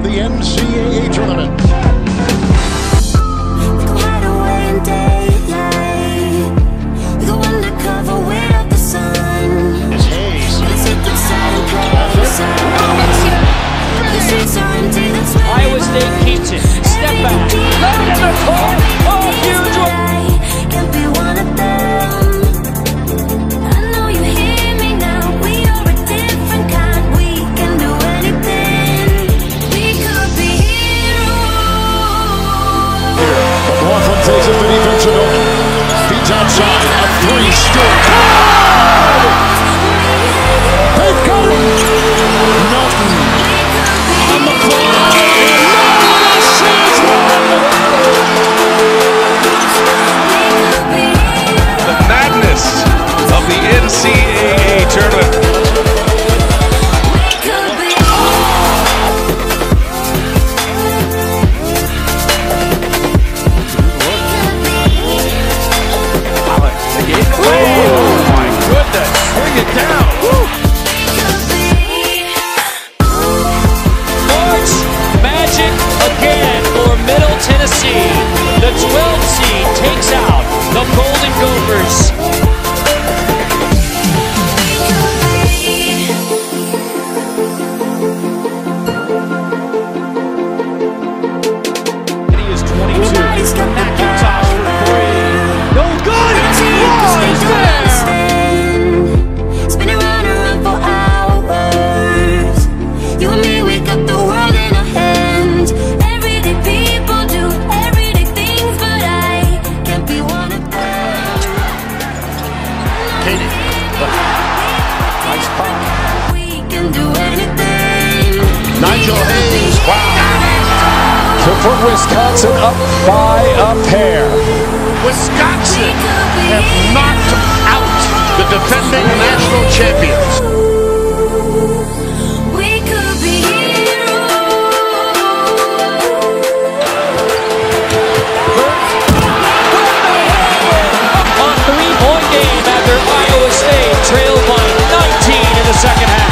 of the NCAA tournament. For Wisconsin, up by a pair. Wisconsin have knocked out the defending national champions. We could be heroes. On three-point game after Iowa State trailed by 19 in the second half.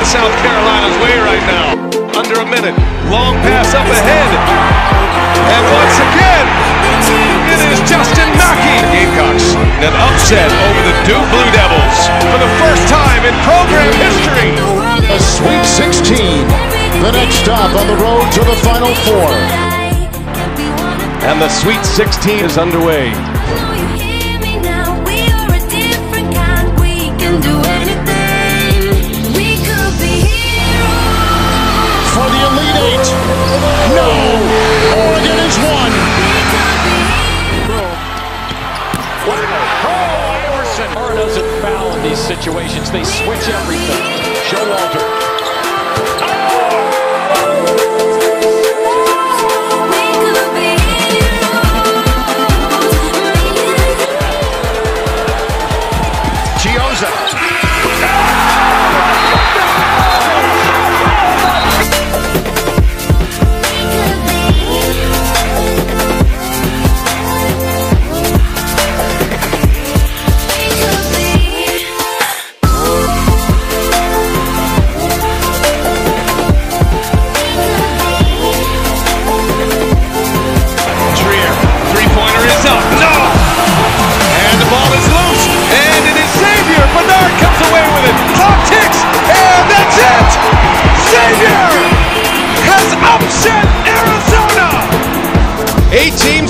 South Carolina's way right now. Under a minute. Long pass up ahead. And once again, it is Justin Mackey. Gamecocks in an upset over the Duke Blue Devils for the first time in program history. A Sweet 16. The next stop on the road to the Final Four. And the Sweet 16 is underway. Situations, they switch everything. Showalter. Chioza.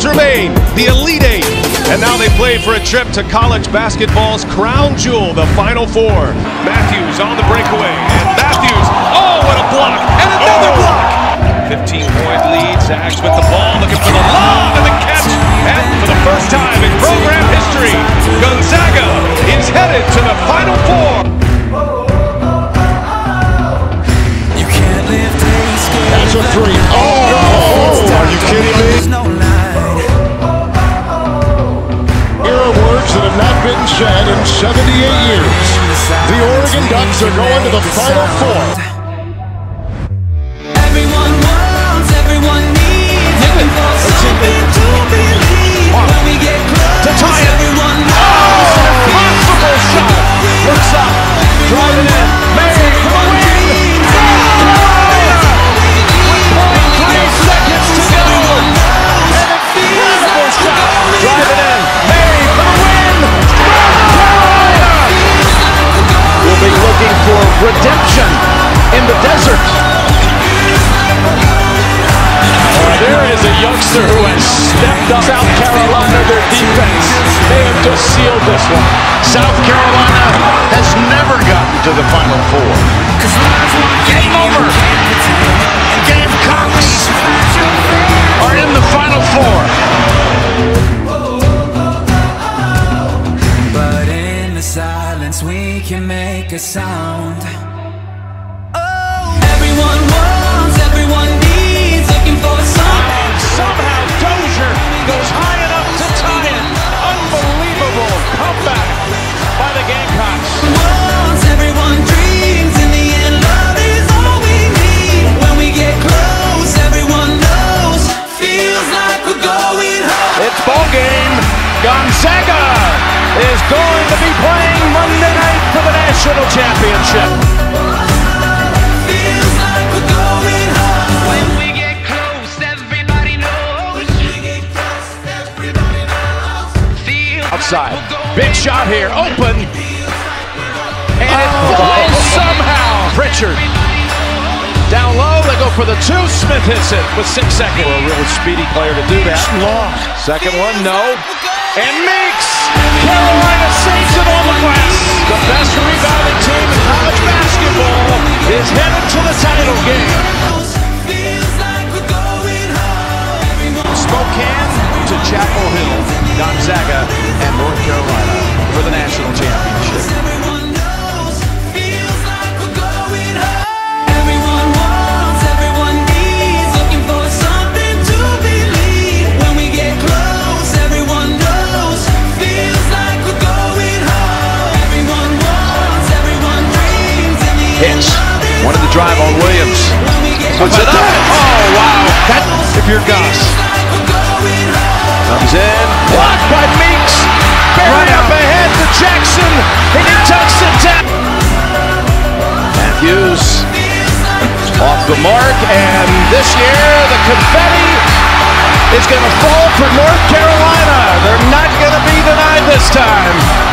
Remain the Elite Eight, and now they play for a trip to college basketball's crown jewel, the Final Four. Matthews on the breakaway, and Matthews, oh, what a block, and another block! 15-point lead, Zags with the ball, looking for the lob and the catch, and for the first time in program history, Gonzaga is headed to the Final Four. You for three. Oh, are you kidding me? Here are words that have not been said in 78 years. The Oregon Ducks are going to the Final Four. Everyone wants, everyone needs, everyone something to believe. When we get close, to tie it. Oh, impossible shot. Looks up, driving in, made for the win. Redemption in the desert. There is a youngster who has stepped up. South Carolina, their defense, they have just sealed this one. South Carolina has never gotten to the Final Four. Game over. Gamecocks are in the Final Four. But in the silence, we can make a sound. Ball game. Gonzaga is going to be playing Monday night for the national championship. Feels like we're going home. When we get close, everybody knows. When we get close, everybody knows. Feels outside. Big shot here. Open. And it flies somehow. Pritchard. Down low, they go for the two. Smith hits it with 6 seconds. Well, a really speedy player to do that. Long. Second one, no. And makes. Carolina saves it on the glass. The best rebounding team in college basketball is headed to the title game. Spokane to Chapel Hill. Gonzaga and North Carolina for the national championship. Hits. Wanted to drive on Williams. Puts it up. Oh, wow. That, if you're Goss. Comes in. Blocked by Meeks. Right up ahead to Jackson. And he tucks it down. Matthews. Off the mark. And this year, the confetti is going to fall for North Carolina. They're not going to be denied this time.